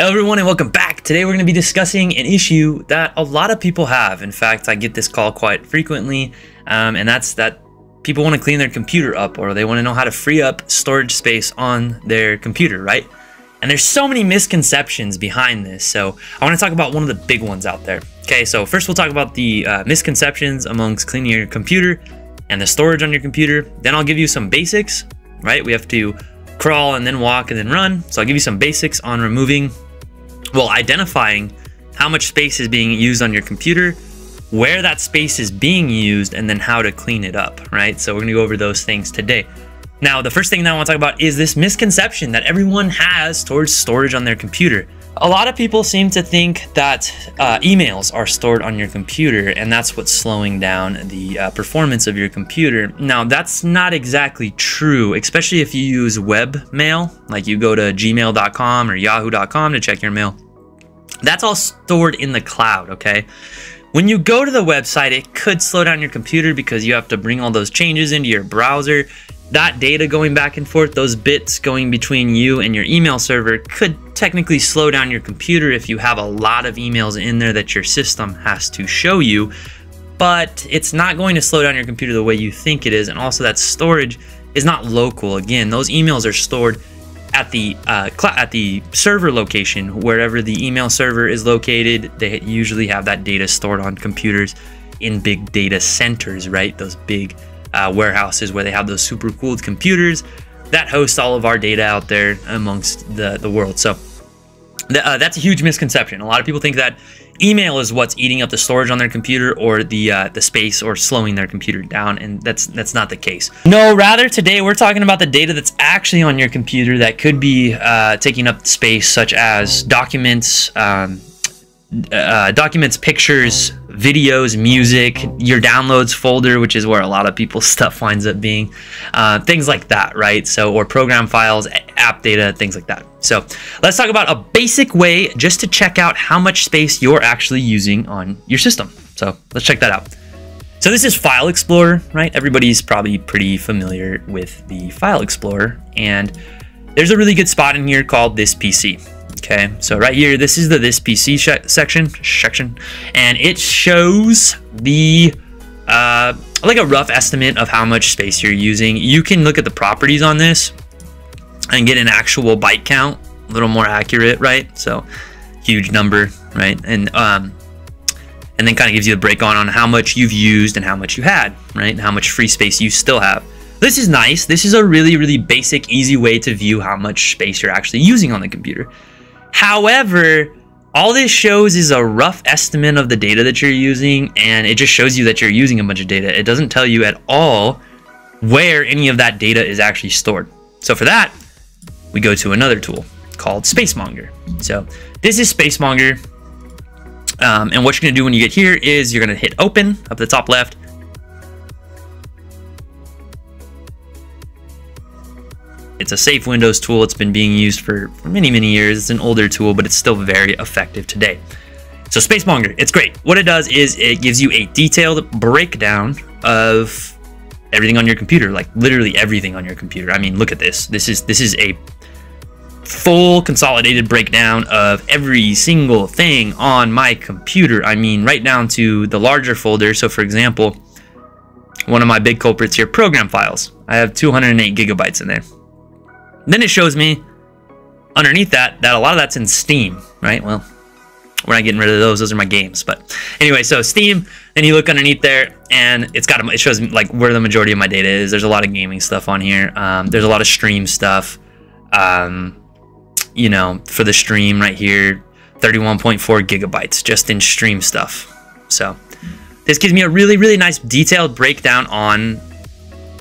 Hello everyone and welcome back. Today we're going to be discussing an issue that a lot of people have. In fact, I get this call quite frequently, and that's that people want to clean their computer up, or they want to know how to free up storage space on their computer, right? And there's so many misconceptions behind this, so I want to talk about one of the big ones out there. Okay, so first we'll talk about the misconceptions amongst cleaning your computer and the storage on your computer. Then I'll give you some basics, right? We have to crawl and then walk and then run. So I'll give you some basics on removing, well, identifying how much space is being used on your computer, where that space is being used, and then how to clean it up, right? So we're gonna go over those things today. Now, the first thing that I wanna talk about is this misconception that everyone has towards storage on their computer. A lot of people seem to think that emails are stored on your computer, and that's what's slowing down the performance of your computer. Now, that's not exactly true, especially if you use web mail, like you go to gmail.com or yahoo.com to check your mail. That's all stored in the cloud, okay? When you go to the website, it could slow down your computer because you have to bring all those changes into your browser. That data going back and forth, those bits going between you and your email server, could technically slow down your computer if you have a lot of emails in there that your system has to show you, but it's not going to slow down your computer the way you think it is. And also, that storage is not local. Again, those emails are stored at the server location, wherever the email server is located. They usually have that data stored on computers in big data centers, right? Those big warehouses where they have those super cooled computers that host all of our data out there amongst the world. So that's a huge misconception. A lot of people think that email is what's eating up the storage on their computer, or the space, or slowing their computer down, and that's not the case. No, rather today we're talking about the data that's actually on your computer that could be taking up space, such as documents, pictures, videos, music, your downloads folder, which is where a lot of people's stuff winds up being, things like that, right? So, or program files, app data, things like that. So let's talk about a basic way just to check out how much space you're actually using on your system. So let's check that out. So this is File Explorer, right? Everybody's probably pretty familiar with the File Explorer, and there's a really good spot in here called This PC. Okay, so right here, this is the This PC section, and it shows the like a rough estimate of how much space you're using. You can look at the properties on this and get an actual byte count, a little more accurate, right? So huge number, right? And then kind of gives you a break on how much you've used and how much you had, right? And how much free space you still have. This is nice. This is a really, really basic, easy way to view how much space you're actually using on the computer. However, all this shows is a rough estimate of the data that you're using, and it just shows you that you're using a bunch of data. It doesn't tell you at all where any of that data is actually stored. So for that, we go to another tool called Spacemonger. So this is Spacemonger, and what you're gonna do when you get here is you're gonna hit open up at the top left. It's a safe Windows tool. It's been being used for many, many years. It's an older tool, but it's still very effective today. So Spacemonger, it's great. What it does is it gives you a detailed breakdown of everything on your computer, like literally everything on your computer. I mean, look at this. This is a full consolidated breakdown of every single thing on my computer. I mean, right down to the larger folder. So for example, one of my big culprits here, program files. I have 208 gigabytes in there. Then it shows me underneath that a lot of that's in Steam, right? Well, we're not getting rid of those are my games. But anyway, so Steam, and you look underneath there, and it shows me like where the majority of my data is. There's a lot of gaming stuff on here. There's a lot of stream stuff, you know, for the stream right here, 31.4 gigabytes just in stream stuff. So this gives me a really, really nice detailed breakdown on,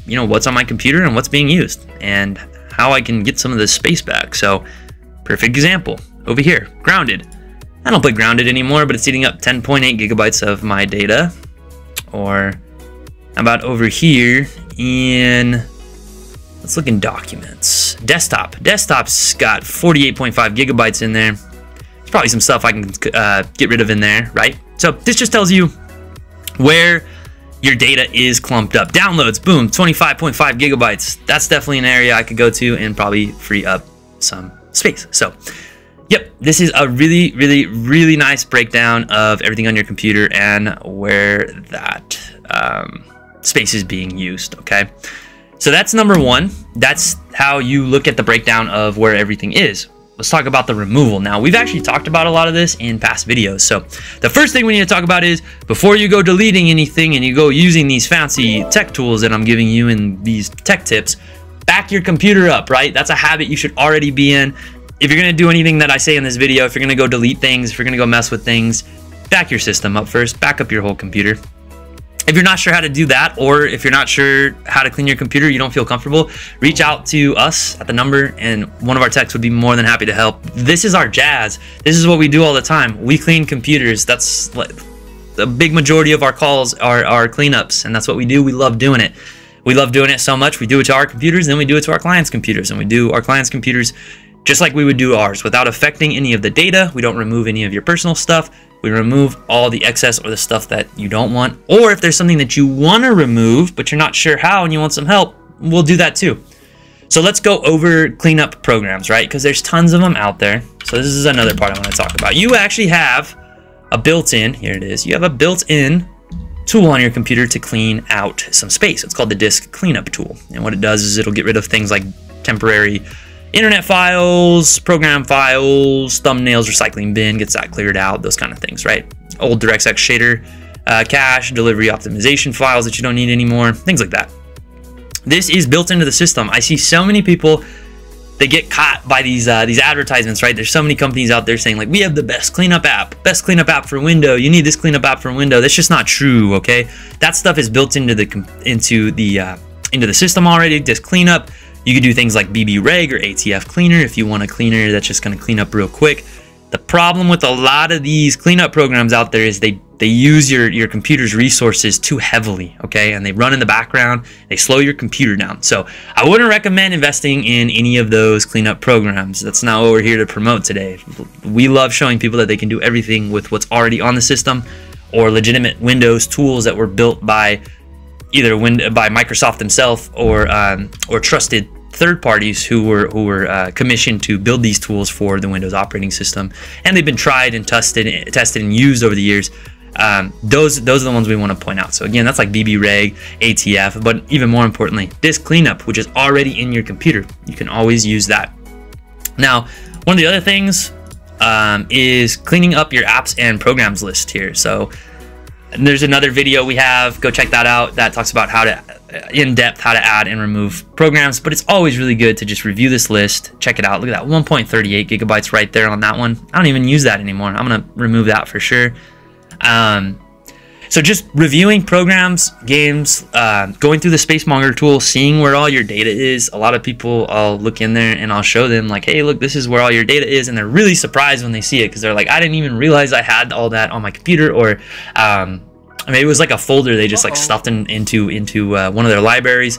you know, what's on my computer and what's being used, and how I can get some of this space back. So perfect example over here, grounded. I don't play grounded anymore, but it's eating up 10.8 gigabytes of my data. Or how about over here in, let's look in documents, desktop. Desktop's got 48.5 gigabytes in there. There's probably some stuff I can get rid of in there, right? So this just tells you where your data is clumped up. Downloads, boom, 25.5 gigabytes. That's definitely an area I could go to and probably free up some space. So Yep, this is a really nice breakdown of everything on your computer and where that space is being used, okay? So that's number one. That's how you look at the breakdown of where everything is. Let's talk about the removal. Now, we've actually talked about a lot of this in past videos. So the first thing we need to talk about is before you go deleting anything and you go using these fancy tech tools that I'm giving you in these tech tips, back your computer up, right? That's a habit you should already be in. If you're gonna do anything that I say in this video, if you're gonna go delete things, if you're gonna go mess with things, back your system up first, back up your whole computer. If you're not sure how to do that, or if you're not sure how to clean your computer, you don't feel comfortable, reach out to us at the number and one of our techs would be more than happy to help. This is our jazz. This is what we do all the time. We clean computers. That's like the big majority of our calls are our cleanups, and that's what we do. We love doing it. We love doing it so much. We do it to our computers, then we do it to our clients' computers, and we do our clients' computers just like we would do ours, without affecting any of the data. We don't remove any of your personal stuff. We remove all the excess or the stuff that you don't want. Or if there's something that you want to remove, but you're not sure how and you want some help, we'll do that too. So let's go over cleanup programs, right? Because there's tons of them out there. So this is another part I want to talk about. You actually have a built-in, here it is, you have a built-in tool on your computer to clean out some space. It's called the disk cleanup tool. And what it does is it'll get rid of things like temporary internet files, program files, thumbnails, recycling bin, gets that cleared out, those kind of things, right? Old DirectX Shader cache, delivery optimization files that you don't need anymore, things like that. This is built into the system. I see so many people that get caught by these advertisements, right? There's so many companies out there saying like, we have the best cleanup app for Windows. You need this cleanup app for Windows. That's just not true, okay? That stuff is built into the system already. Disk cleanup. You could do things like BBReg or ATF Cleaner if you want a cleaner that's just going to clean up real quick. The problem with a lot of these cleanup programs out there is they use your computer's resources too heavily, okay? And they run in the background. They slow your computer down. So I wouldn't recommend investing in any of those cleanup programs. That's not what we're here to promote today. We love showing people that they can do everything with what's already on the system or legitimate Windows tools that were built by either by Microsoft themselves or trusted third parties who were commissioned to build these tools for the Windows operating system, and they've been tried and tested and used over the years. Those are the ones we want to point out. So again, that's like BBReg, ATF, but even more importantly, disk cleanup, which is already in your computer. You can always use that. Now, one of the other things is cleaning up your apps and programs list here. So there's another video we have, go check that out, that talks about how to in depth add and remove programs, but it's always really good to just review this list, check it out. Look at that, 1.38 gigabytes right there on that one. I don't even use that anymore. I'm gonna remove that for sure. So just reviewing programs, games, going through the Spacemonger tool, seeing where all your data is. A lot of people, I'll look in there and I'll show them like, hey, look, this is where all your data is. And they're really surprised when they see it because they're like, I didn't even realize I had all that on my computer. Or maybe it was like a folder they just like stuffed into one of their library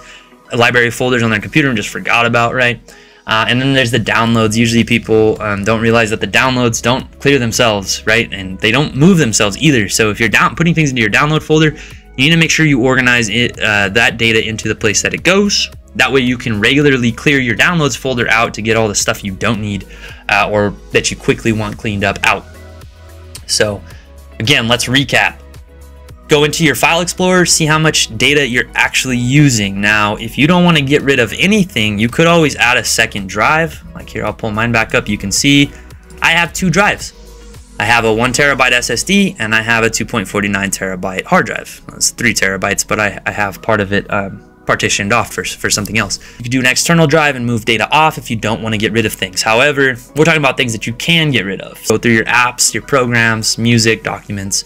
folders on their computer and just forgot about, right? And then there's the downloads. Usually people don't realize that the downloads don't clear themselves, right? And they don't move themselves either. So if you're putting things into your download folder, you need to make sure you organize it, that data into the place that it goes. That way you can regularly clear your downloads folder out to get all the stuff you don't need or that you quickly want cleaned up out. So again, let's recap. Go into your File Explorer, see how much data you're actually using. Now, if you don't want to get rid of anything, you could always add a second drive. Like here, I'll pull mine back up. You can see I have two drives. I have a 1 terabyte SSD and I have a 2.49 terabyte hard drive. Well, it's 3 terabytes, but I have part of it partitioned off for something else. You can do an external drive and move data off if you don't want to get rid of things. However, we're talking about things that you can get rid of. So through your apps, your programs, music, documents,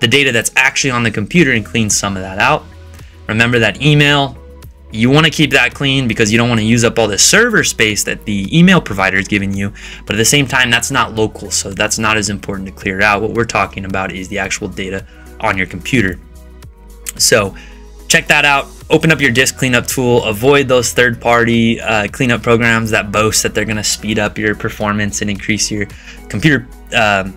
the data that's actually on the computer and clean some of that out. Remember that email, you want to keep that clean because you don't want to use up all the server space that the email provider is giving you, but at the same time, that's not local, so that's not as important to clear out. What we're talking about is the actual data on your computer. So check that out. Open up your disk cleanup tool, avoid those third-party cleanup programs that boast that they're going to speed up your performance and increase your computer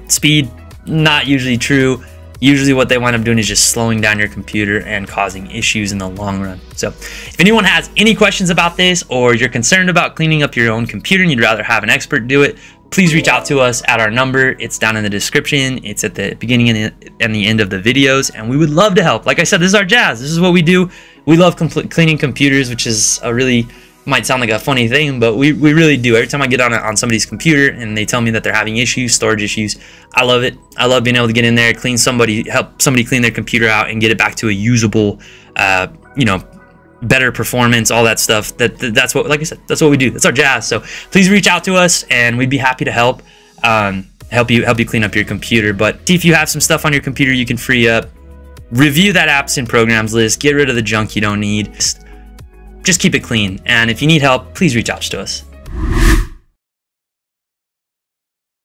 speed. Not usually true. Usually what they wind up doing is just slowing down your computer and causing issues in the long run. So if anyone has any questions about this or you're concerned about cleaning up your own computer and you'd rather have an expert do it, please reach out to us at our number. It's down in the description. It's at the beginning and the end of the videos, and we would love to help. Like I said, this is our jazz. This is what we do. We love cleaning computers, which is a really, might sound like a funny thing, but we really do. Every time I get on somebody's computer and they tell me that they're having issues, storage issues, I love it. I love being able to get in there, clean somebody, help somebody clean their computer out and get it back to a usable, you know, better performance, all that stuff. That's what, like I said, that's what we do. That's our jazz. So please reach out to us and we'd be happy to help help you clean up your computer. But if you have some stuff on your computer you can free up, review that apps and programs list, get rid of the junk you don't need, just keep it clean. And if you need help, please reach out to us.